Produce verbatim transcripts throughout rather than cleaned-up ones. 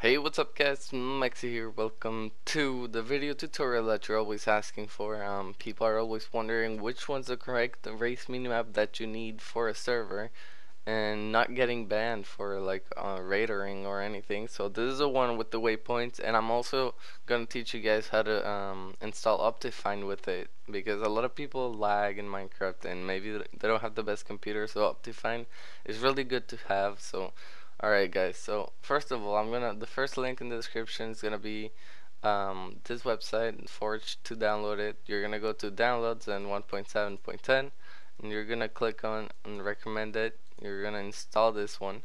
Hey, what's up guys, Maxi here. Welcome to the video tutorial that you're always asking for. Um, people are always wondering which one's the correct Rei's Minimap that you need for a server and not getting banned for like uh, raiding or anything. So this is the one with the waypoints, and I'm also going to teach you guys how to um, install Optifine with it, because a lot of people lag in Minecraft and maybe they don't have the best computer, so Optifine is really good to have. So alright guys, so first of all, I'm gonna the first link in the description is gonna be um, this website, Forge, to download it. You're gonna go to downloads and one point seven point ten, and you're gonna click on and recommend it. You're gonna install this one,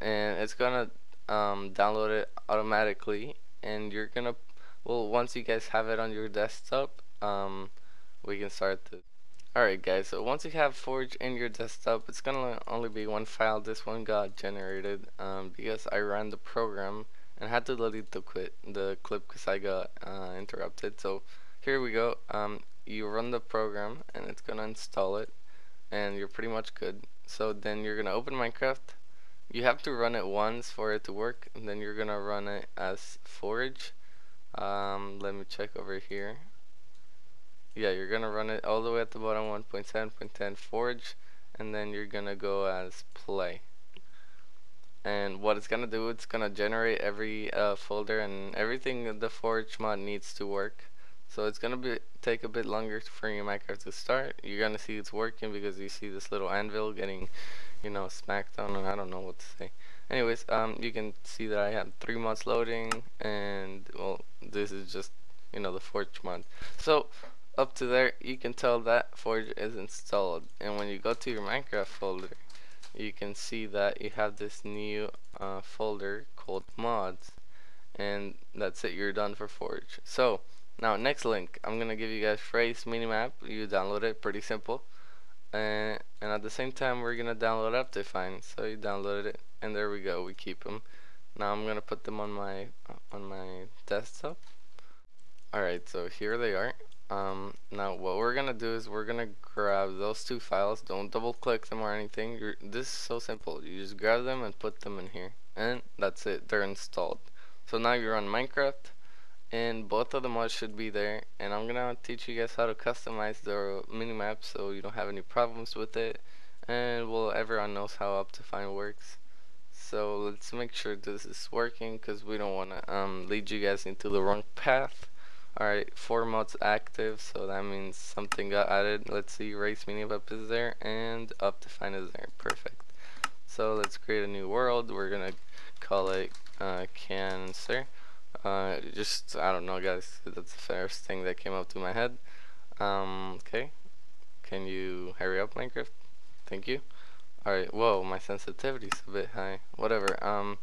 and it's gonna um, download it automatically. And you're gonna well once you guys have it on your desktop, um, we can start the. Alright guys, so once you have Forge in your desktop, it's gonna only be one file. This one got generated um, because I ran the program and had to delete the, quit, the clip because I got uh, interrupted. So here we go. Um, you run the program and it's gonna install it, and you're pretty much good. So then you're gonna open Minecraft. You have to run it once for it to work, and then you're gonna run it as Forge. Um, let me check over here. Yeah, you're gonna run it all the way at the bottom, one point seven point ten Forge, and then you're gonna go as play. And what it's gonna do, it's gonna generate every uh, folder and everything that the Forge mod needs to work. So it's gonna be take a bit longer for your Minecraft to start. You're gonna see it's working because you see this little anvil getting, you know, smacked on, and I don't know what to say. Anyways, um, you can see that I have three mods loading, and well, this is just, you know, the Forge mod. So up to there, you can tell that Forge is installed, and when you go to your Minecraft folder, you can see that you have this new uh, folder called mods, and that's it. You're done for Forge. So now, next link, I'm gonna give you guys Rei's Minimap. You download it, pretty simple, and and at the same time, we're gonna download Optifine. So you downloaded it, and there we go. We keep them. Now I'm gonna put them on my on my desktop. All right, so here they are. Um, now what we're gonna do is we're gonna grab those two files. Don't double click them or anything. You're, this is so simple. You just grab them and put them in here, and that's it. They're installed. So now you're on Minecraft, and both of the mods should be there. And I'm gonna teach you guys how to customize the minimap so you don't have any problems with it. And well, everyone knows how Optifine works. So let's make sure this is working, because we don't wanna um, lead you guys into the wrong path. Alright, four mods active, so that means something got added. Let's see, Rei's Minimap is there, and Optifine is there. Perfect. So let's create a new world. We're gonna call it uh, Cancer. Uh, just, I don't know guys, that's the first thing that came up to my head. Um, okay, can you hurry up, Minecraft? Thank you. Alright, whoa, my sensitivity's a bit high. Whatever. Um.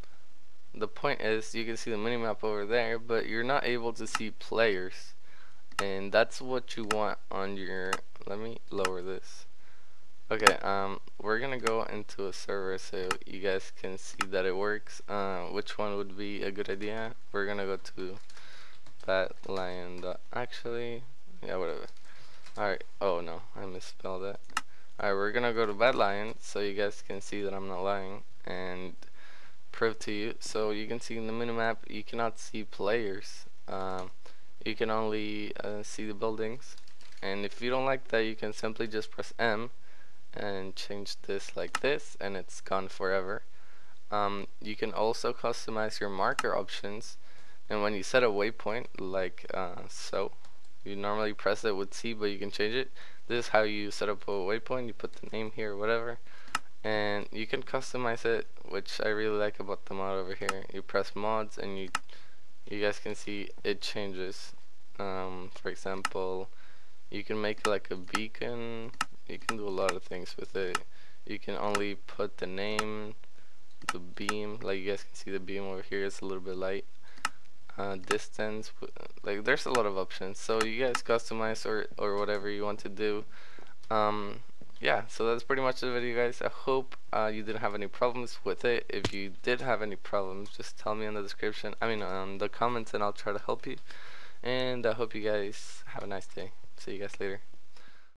The point is, you can see the minimap over there, but you're not able to see players, and that's what you want on your. Let me lower this. Okay, um, we're gonna go into a server so you guys can see that it works. Uh, which one would be a good idea? We're gonna go to Badlion. Actually, yeah, whatever. All right. Oh no, I misspelled that. All right, we're gonna go to Badlion so you guys can see that I'm not lying, and prove to you. So you can see in the minimap you cannot see players, um, you can only uh, see the buildings. And if you don't like that, you can simply just press M and change this like this, and it's gone forever. Um, you can also customize your marker options, and when you set a waypoint like uh, so, you normally press it with C, but you can change it. This is how you set up a waypoint. You put the name here, whatever, and you can customize it, which I really like about the mod over here. You press mods and you you guys can see it changes. Um, for example, you can make like a beacon. You can do a lot of things with it. You can only put the name, the beam, like you guys can see the beam over here, it's a little bit light. Uh, distance, like there's a lot of options, so you guys customize or, or whatever you want to do. Um, Yeah, so that's pretty much the video guys. I hope uh, you didn't have any problems with it. If you did have any problems, just tell me in the description, I mean um, the comments, and I'll try to help you. And I hope you guys have a nice day. See you guys later.